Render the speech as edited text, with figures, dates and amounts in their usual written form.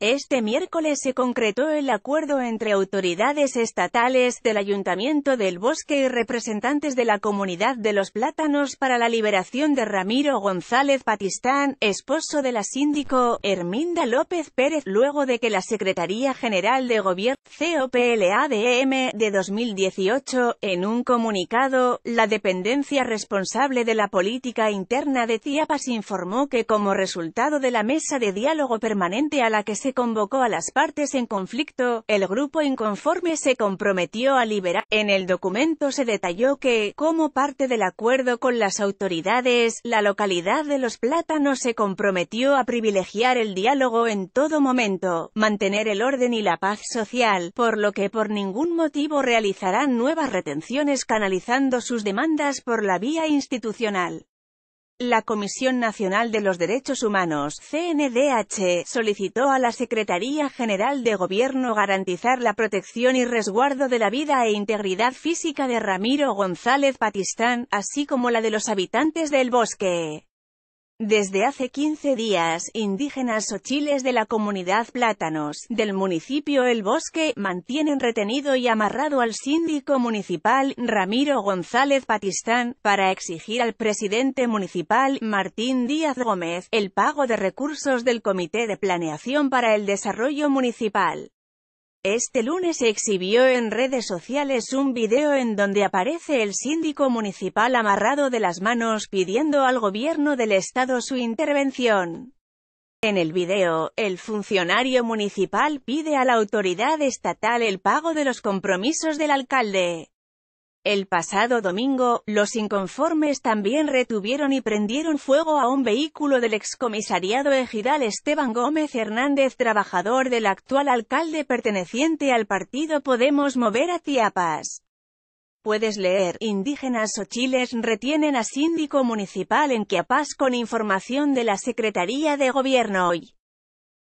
Este miércoles se concretó el acuerdo entre autoridades estatales del Ayuntamiento del Bosque y representantes de la Comunidad de los Plátanos para la liberación de Ramiro González Patishtán, esposo de la síndico Herminda López Pérez, luego de que la Secretaría General de Gobierno, COPLADM, de 2018, en un comunicado, la dependencia responsable de la política interna de Chiapas informó que como resultado de la mesa de diálogo permanente a la que se convocó a las partes en conflicto, el grupo inconforme se comprometió a liberar. En el documento se detalló que, como parte del acuerdo con las autoridades, la localidad de Los Plátanos se comprometió a privilegiar el diálogo en todo momento, mantener el orden y la paz social, por lo que por ningún motivo realizarán nuevas retenciones canalizando sus demandas por la vía institucional. La Comisión Nacional de los Derechos Humanos, CNDH, solicitó a la Secretaría General de Gobierno garantizar la protección y resguardo de la vida e integridad física de Ramiro González Patishtán, así como la de los habitantes del bosque. Desde hace 15 días, indígenas xochiles de la comunidad Plátanos, del municipio El Bosque, mantienen retenido y amarrado al síndico municipal, Ramiro González Patishtán, para exigir al presidente municipal, Martín Díaz Gómez, el pago de recursos del Comité de Planeación para el Desarrollo Municipal. Este lunes se exhibió en redes sociales un video en donde aparece el síndico municipal amarrado de las manos pidiendo al gobierno del estado su intervención. En el video, el funcionario municipal pide a la autoridad estatal el pago de los compromisos del alcalde. El pasado domingo, los inconformes también retuvieron y prendieron fuego a un vehículo del excomisariado ejidal Esteban Gómez Hernández, trabajador del actual alcalde perteneciente al partido Podemos Mover a Chiapas. Puedes leer, indígenas xochiles retienen a síndico municipal en Chiapas con información de la Secretaría de Gobierno hoy.